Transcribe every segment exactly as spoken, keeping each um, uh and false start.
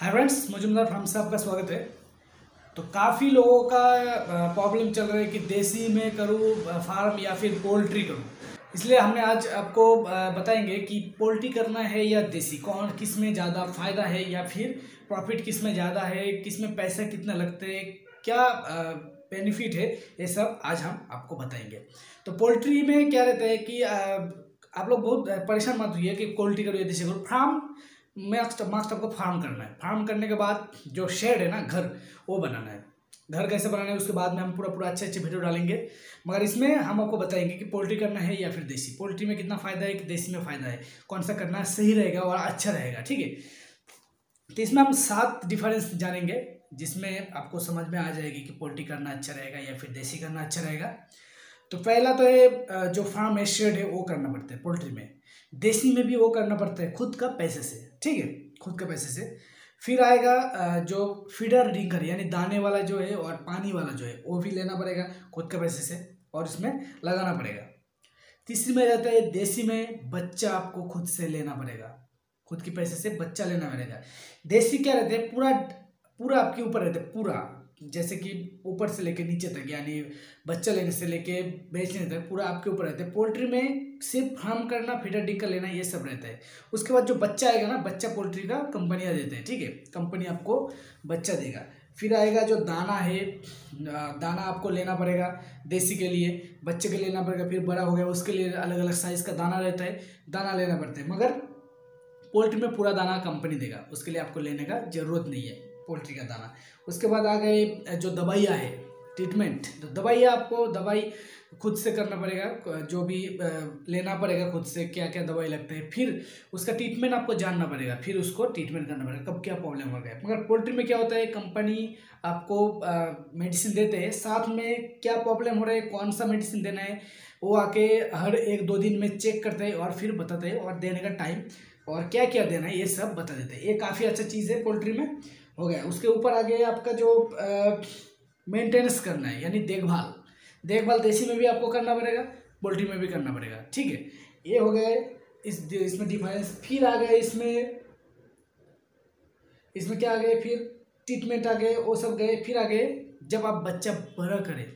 Hi friends, Majumdar farm से आपका स्वागत है। तो काफ़ी लोगों का प्रॉब्लम चल रहा है कि देसी में करूँ फार्म या फिर पोल्ट्री करूँ, इसलिए हमने आज आपको बताएंगे कि पोल्ट्री करना है या देसी, कौन किस में ज़्यादा फ़ायदा है या फिर प्रॉफिट किस में ज़्यादा है, किस में पैसा कितना लगते हैं, क्या बेनिफिट है, ये सब आज हम आपको बताएंगे। तो पोल्ट्री में क्या रहता है कि आप लोग बहुत परेशान मत हुई है कि पोल्ट्री करो या देसी करो। फार्म मास्ट मास्ट आपको फार्म करना है। फार्म करने के बाद जो शेड है ना, घर, वो बनाना है। घर कैसे बनाना है उसके बाद में हम पूरा पूरा अच्छे अच्छे वीडियो डालेंगे, मगर इसमें हम आपको बताएंगे कि पोल्ट्री करना है या फिर देसी, पोल्ट्री में कितना फ़ायदा है कि देसी में फ़ायदा है, कौन सा करना सही रहेगा और अच्छा रहेगा। ठीक है, तो इसमें हम सात डिफरेंस जानेंगे जिसमें आपको समझ में आ जाएगी कि पोल्ट्री करना अच्छा रहेगा या फिर देसी करना अच्छा रहेगा। तो पहला तो है जो फार्म है, शेड है, वो करना पड़ता है पोल्ट्री में। देसी में भी वो करना पड़ता है खुद का पैसे से, ठीक है, खुद के पैसे से। फिर आएगा जो फीडर ड्रिंकर यानी दाने वाला जो है और पानी वाला जो है, वो भी लेना पड़ेगा खुद के पैसे से और इसमें लगाना पड़ेगा। तीसरी में रहता है देसी में बच्चा आपको खुद से लेना पड़ेगा, खुद के पैसे से बच्चा लेना पड़ेगा। देसी क्या रहता है, पूरा पूरा आपके ऊपर रहता है, पूरा, जैसे कि ऊपर से लेके नीचे तक, यानी बच्चा लेने से लेके बेचने तक पूरा आपके ऊपर रहता है। पोल्ट्री में सिर्फ फार्म करना, फीडर डिंकर लेना, ये सब रहता है। उसके बाद जो बच्चा आएगा ना, बच्चा पोल्ट्री का कंपनियाँ देते हैं, ठीक है, कंपनी आपको बच्चा देगा। फिर आएगा जो दाना है, दाना आपको लेना पड़ेगा देसी के लिए, बच्चे के लिए लेना पड़ेगा। फिर बड़ा हो गया उसके लिए अलग अलग साइज़ का दाना रहता है, दाना लेना पड़ता है, मगर पोल्ट्री में पूरा दाना कंपनी देगा, उसके लिए आपको लेने का ज़रूरत नहीं है पोल्ट्री का दाना। उसके बाद आ गए जो दवाइयाँ है, ट्रीटमेंट। तो दवाइयाँ आपको दवाई खुद से करना पड़ेगा, जो भी लेना पड़ेगा खुद से, क्या क्या दवाई लगता है। फिर उसका ट्रीटमेंट आपको जानना पड़ेगा, फिर उसको ट्रीटमेंट करना पड़ेगा, कब क्या प्रॉब्लम हो गया। मगर पोल्ट्री में क्या होता है, कंपनी आपको मेडिसिन देते हैं, साथ में क्या प्रॉब्लम हो रहा है, कौन सा मेडिसिन देना है, वो आके हर एक दो दिन में चेक करते हैं और फिर बताते हैं, और देने का टाइम और क्या क्या देना है ये सब बता देते हैं। ये काफ़ी अच्छा चीज़ है पोल्ट्री में हो गया। उसके ऊपर आ गया आपका जो मेंटेनेंस करना है यानी देखभाल, देखभाल देसी में भी आपको करना पड़ेगा, पोल्ट्री में भी करना पड़ेगा, ठीक है। ये हो गया इस इसमें डिफरेंस। फिर आ गया इसमें इसमें क्या आ गया, फिर ट्रीटमेंट आ गए, वो सब गए। फिर आ गए जब आप बच्चा बड़ा करें,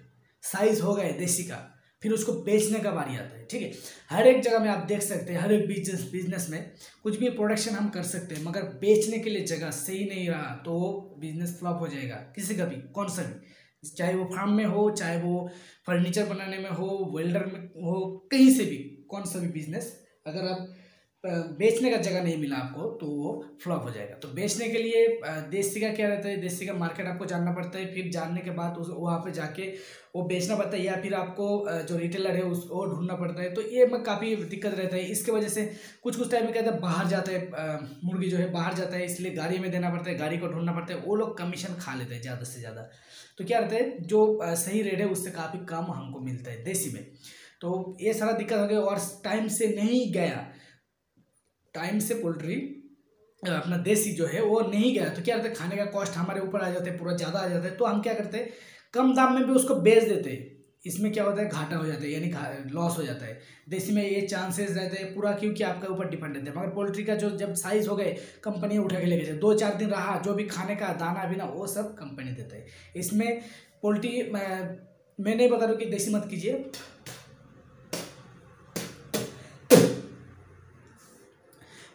साइज़ हो गए देसी का, फिर उसको बेचने का बारी आता है, ठीक है। हर एक जगह में आप देख सकते हैं, हर एक बिजनेस बिजनेस में कुछ भी प्रोडक्शन हम कर सकते हैं, मगर बेचने के लिए जगह सही नहीं रहा तो बिजनेस फ्लॉप हो जाएगा, किसी का भी, कौन सा भी, चाहे वो फार्म में हो, चाहे वो फर्नीचर बनाने में हो, वेल्डर में हो, कहीं से भी, कौन सा भी बिजनेस, अगर आप बेचने का जगह नहीं मिला आपको तो वो फ्लॉप हो जाएगा। तो बेचने के लिए देसी का क्या रहता है, देसी का मार्केट आपको जानना पड़ता है, फिर जानने के बाद उस वहाँ पर जाके वो बेचना पड़ता है, या फिर आपको जो रिटेलर है उसको ढूंढना पड़ता है। तो ये में काफ़ी दिक्कत रहता है। इसके वजह से कुछ कुछ टाइम में क्या होता है, बाहर जाता है, मुर्गी जो है बाहर जाता है, इसलिए गाड़ी में देना पड़ता है, गाड़ी को ढूंढना पड़ता है, वो लोग कमीशन खा लेते हैं ज़्यादा से ज़्यादा। तो क्या रहता है, जो सही रेट है उससे काफ़ी कम हमको मिलता है देसी में। तो ये सारा दिक्कत हो गया। और टाइम से नहीं गया, टाइम से पोल्ट्री अपना देसी जो है वो नहीं गया, तो क्या रहता है, खाने का कॉस्ट हमारे ऊपर आ जाता है, पूरा ज़्यादा आ जाता है। तो हम क्या करते हैं, कम दाम में भी उसको बेच देते हैं, इसमें क्या होता है, घाटा हो जाता है, यानी लॉस हो जाता है। देसी में ये चांसेस रहते हैं पूरा, क्योंकि आपके ऊपर डिपेंड रहता है। मगर पोल्ट्री का जो जब साइज़ हो गए, कंपनी उठा के लेके जाए, दो चार दिन रहा, जो भी खाने का दाना भी ना वो सब कंपनी देता है। इसमें पोल्ट्री, मैं, मैं नहीं बता रहा हूँ कि देसी मत कीजिए,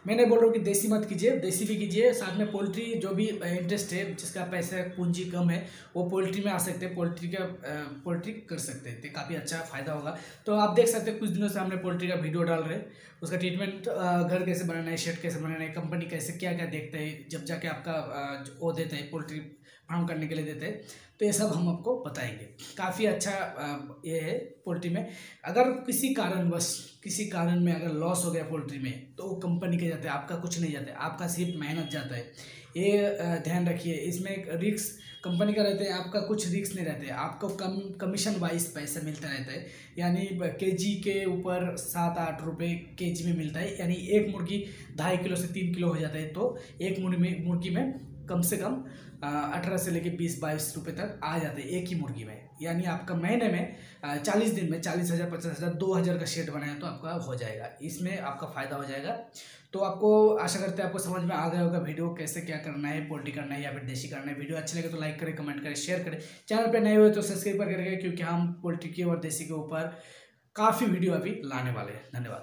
मैं नहीं बोल रहा हूँ कि देसी मत कीजिए, देसी भी कीजिए, साथ में पोल्ट्री जो भी इंटरेस्ट है, जिसका पैसा पूंजी कम है, वो पोल्ट्री में आ सकते हैं, पोल्ट्री का पोल्ट्री कर सकते हैं, तो काफ़ी अच्छा फ़ायदा होगा। तो आप देख सकते हैं कुछ दिनों से हमने पोल्ट्री का वीडियो डाल रहे हैं, उसका ट्रीटमेंट, घर कैसे बनाना है, शेड कैसे बनाना है, कंपनी कैसे क्या क्या देखते हैं, जब जाके आपका वो देते हैं, पोल्ट्री फार्म करने के लिए देते हैं, तो ये सब हम आपको बताएंगे। काफ़ी अच्छा ये है पोल्ट्री में। अगर किसी कारणवश, किसी कारण में अगर लॉस हो गया पोल्ट्री में, तो वो कंपनी के जाते हैं, आपका कुछ नहीं जाता है, आपका सिर्फ मेहनत जाता है, ये ध्यान रखिए। इसमें रिस्क कंपनी का रहता है, आपका कुछ रिस्क नहीं रहता है, आपको कम कमीशन वाइज पैसा मिलता रहता है, यानी केजी के ऊपर सात आठ रुपये केजी में मिलता है, यानी एक मुर्गी ढाई किलो से तीन किलो हो जाता है, तो एक मुर्गी में मुर्गी में कम से कम अठारह से लेके बीस बाईस रुपये तक आ जाते हैं एक ही मुर्गी में। यानी आपका महीने में चालीस दिन में चालीस हज़ार पचास हज़ार दो हज़ार का शेड बनाया तो आपका हो जाएगा, इसमें आपका फ़ायदा हो जाएगा। तो आपको आशा करते हैं आपको समझ में आ गया होगा वीडियो कैसे क्या करना है, पोल्ट्री करना है या फिर देशी करना है। वीडियो अच्छे लगे तो लाइक करें, कमेंट करें, शेयर करें। चैनल पर नए हुए तो सब्सक्राइब करके, क्योंकि हम पोल्ट्री के और देसी के ऊपर काफ़ी वीडियो अभी लाने वाले हैं। धन्यवाद।